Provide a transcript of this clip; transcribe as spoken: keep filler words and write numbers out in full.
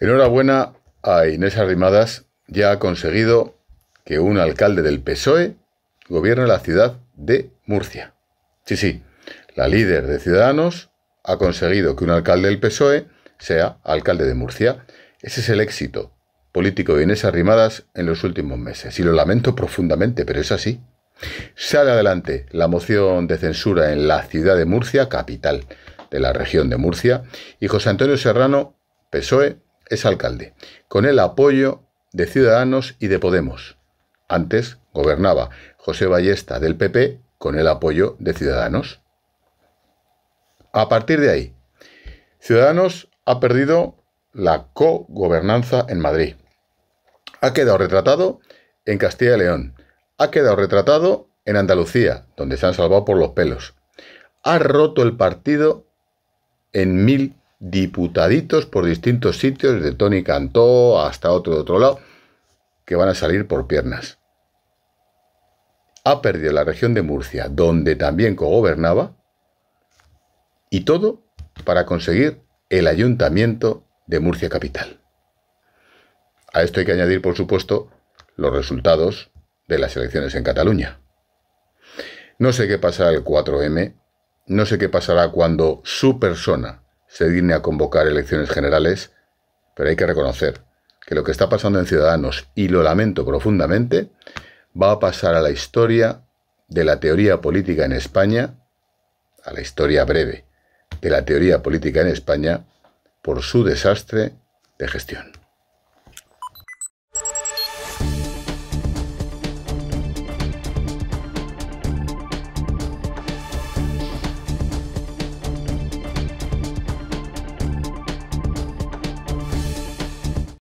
Enhorabuena a Inés Arrimadas, ya ha conseguido que un alcalde del P S O E gobierne la ciudad de Murcia. Sí, sí, la líder de Ciudadanos ha conseguido que un alcalde del P S O E sea alcalde de Murcia. Ese es el éxito político de Inés Arrimadas en los últimos meses, y lo lamento profundamente, pero es así. Sale adelante la moción de censura en la ciudad de Murcia, capital de la región de Murcia, y José Antonio Serrano, P S O E, es alcalde, con el apoyo de Ciudadanos y de Podemos. Antes gobernaba José Ballesta, del P P, con el apoyo de Ciudadanos. A partir de ahí, Ciudadanos ha perdido la cogobernanza en Madrid. Ha quedado retratado en Castilla y León. Ha quedado retratado en Andalucía, donde se han salvado por los pelos. Ha roto el partido en mil diputaditos por distintos sitios, de Toni Cantó hasta otro de otro lado, que van a salir por piernas. Ha perdido la región de Murcia, donde también cogobernaba, y todo para conseguir el ayuntamiento de Murcia capital. A esto hay que añadir, por supuesto, los resultados de las elecciones en Cataluña. No sé qué pasará el cuatro eme, no sé qué pasará cuando su persona se digne a convocar elecciones generales, pero hay que reconocer que lo que está pasando en Ciudadanos, y lo lamento profundamente, va a pasar a la historia de la teoría política en España, a la historia breve de la teoría política en España, por su desastre de gestión.